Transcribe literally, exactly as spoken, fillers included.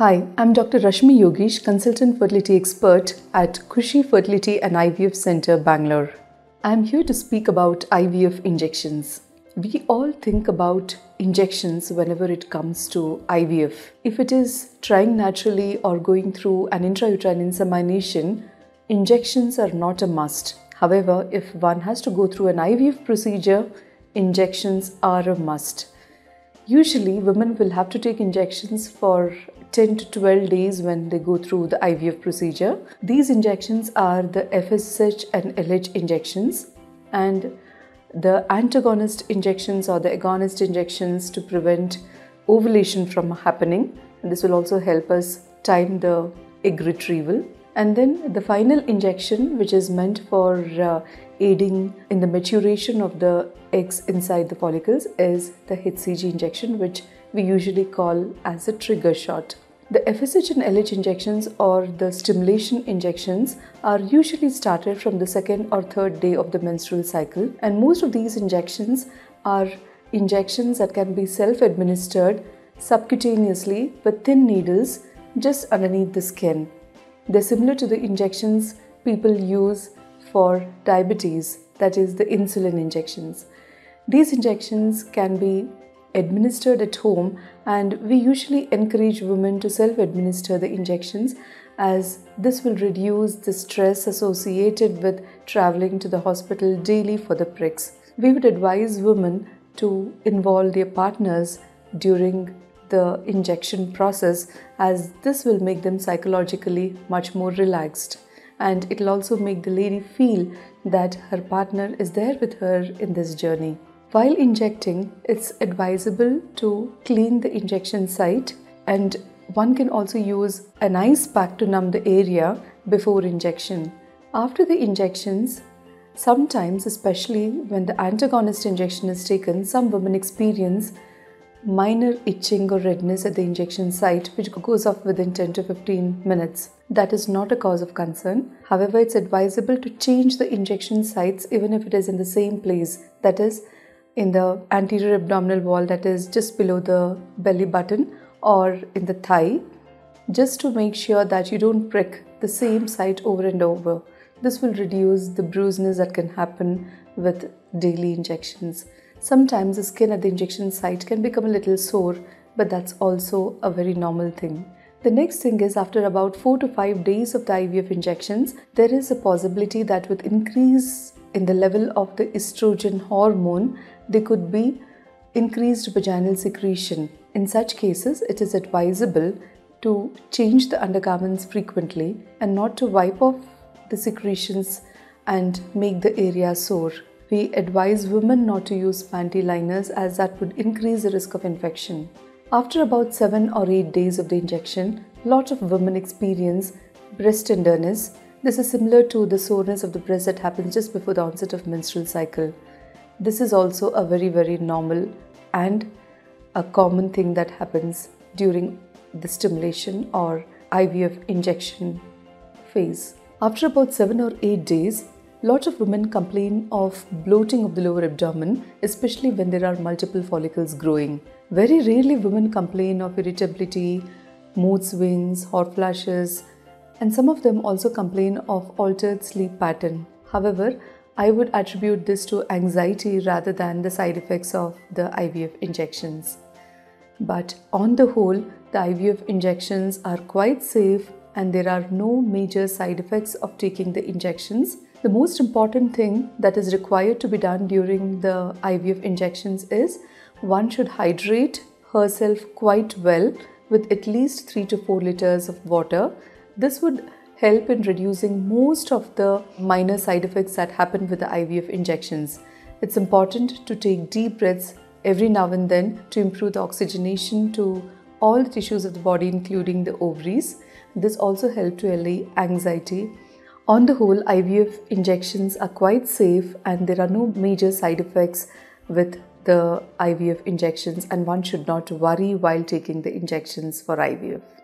Hi, I'm Doctor Rashmi Yogish, Consultant Fertility Expert at Kushi Fertility and I V F Centre, Bangalore. I'm here to speak about I V F injections. We all think about injections whenever it comes to I V F. If it is trying naturally or going through an intrauterine insemination, injections are not a must. However, if one has to go through an I V F procedure, injections are a must. Usually, women will have to take injections for ten to twelve days when they go through the I V F procedure. These injections are the F S H and L H injections and the antagonist injections or the agonist injections to prevent ovulation from happening. And this will also help us time the egg retrieval. And then the final injection, which is meant for uh, aiding in the maturation of the eggs inside the follicles, is the H C G injection, which we usually call as a trigger shot. The F S H and L H injections or the stimulation injections are usually started from the second or third day of the menstrual cycle, and most of these injections are injections that can be self-administered subcutaneously with thin needles just underneath the skin. They're similar to the injections people use for diabetes, that is the insulin injections. These injections can be administered at home, and we usually encourage women to self-administer the injections, as this will reduce the stress associated with traveling to the hospital daily for the pricks. We would advise women to involve their partners during the injection process, as this will make them psychologically much more relaxed, and it'll also make the lady feel that her partner is there with her in this journey. While injecting, it's advisable to clean the injection site, and one can also use an ice pack to numb the area before injection. After the injections, sometimes, especially when the antagonist injection is taken, some women experience minor itching or redness at the injection site, which goes off within ten to fifteen minutes. That is not a cause of concern. However, it's advisable to change the injection sites even if it is in the same place, that is in the anterior abdominal wall, that is just below the belly button, or in the thigh, just to make sure that you don't prick the same site over and over. This will reduce the bruiseness that can happen with daily injections. Sometimes the skin at the injection site can become a little sore, but that's also a very normal thing. The next thing is, after about four to five days of the I V F injections, there is a possibility that with increase in the level of the estrogen hormone, there could be increased vaginal secretion. In such cases, it is advisable to change the undergarments frequently and not to wipe off the secretions and make the area sore. We advise women not to use panty liners, as that would increase the risk of infection. After about seven or eight days of the injection, a lot of women experience breast tenderness. This is similar to the soreness of the breast that happens just before the onset of menstrual cycle. This is also a very very normal and a common thing that happens during the stimulation or I V F injection phase. After about seven or eight days, lots of women complain of bloating of the lower abdomen, especially when there are multiple follicles growing. Very rarely women complain of irritability, mood swings, hot flashes, and some of them also complain of altered sleep pattern. However, I would attribute this to anxiety rather than the side effects of the I V F injections. But on the whole, the I V F injections are quite safe, and there are no major side effects of taking the injections. The most important thing that is required to be done during the I V F injections is one should hydrate herself quite well with at least three to four liters of water. This would help in reducing most of the minor side effects that happen with the I V F injections. It's important to take deep breaths every now and then to improve the oxygenation to all the tissues of the body, including the ovaries. This also helps to allay anxiety. On the whole, I V F injections are quite safe, and there are no major side effects with the I V F injections, and one should not worry while taking the injections for I V F.